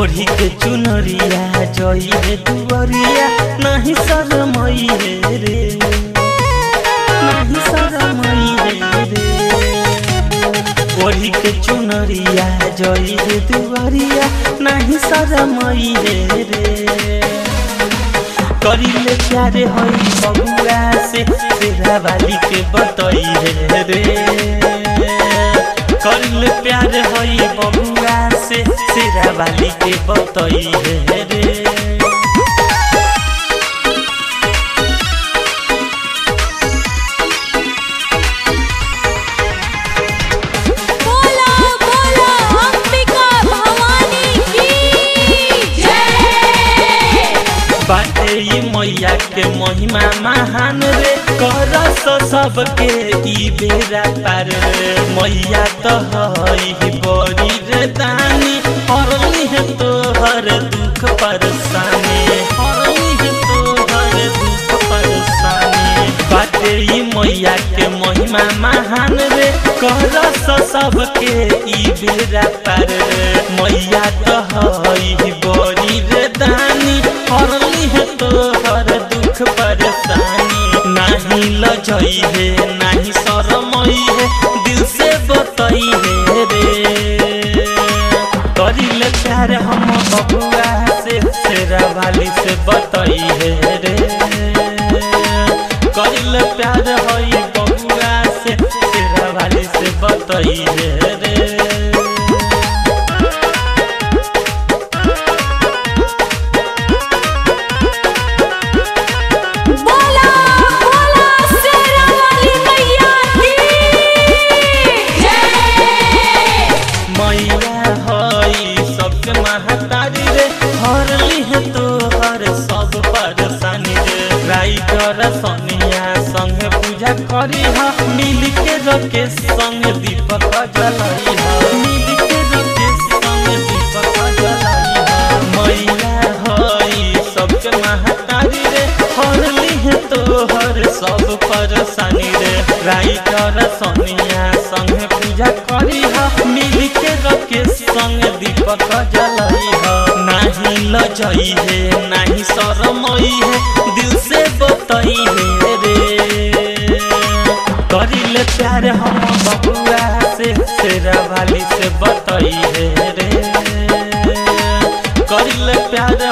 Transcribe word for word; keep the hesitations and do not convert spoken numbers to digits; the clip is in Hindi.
ओढ़ी के चुनरिया जई रे दुवरिया नहीं शरमई रे नहीं शरमई रे ओढ़ी के चुनरिया जई रे दुवरिया नहीं शरमई रे करिले प्यार होई बबुआ से शेरावाली के बतई रे करिले प्यार होई बबुआ से शेरावाली के बतई रे। मैया के महिमा महान रे कर सबके ई बेरा पार मैया तो हई बड़ी रे दानी हरनी है तो हर दुख परेशानी हरनी है तो हर दुख परेशानी बाटे ई मैया के महिमा महान रे कर सबके ई बेरा पार मैया तो हई बड़ी रे दानी हरनी है तो नहीं लजई है नहीं शरमई है दिल से बतई है रे करिले प्यार हम बबुआ से शेरावाली से बतई है रे करिले प्यार होई बबुआ से शेरावाली से बतई है रे। सोनिया संग पूजा करी हा मिल के रखे संग दीपक जलाई हा मिल के रखे संग दीपक जलाई हा मैया हई सबके महतारी रे हरली है तोहर सब परेशानी रे राई कर सोनिया संग पूजा करी हा मिल के रखे संग दीपक जलाई हा नहीं लजई है नहीं शरमई है दिल से बतई है रे करिले प्यार हम बबुआ से शेरावाली से बतई है रे करिले प्यार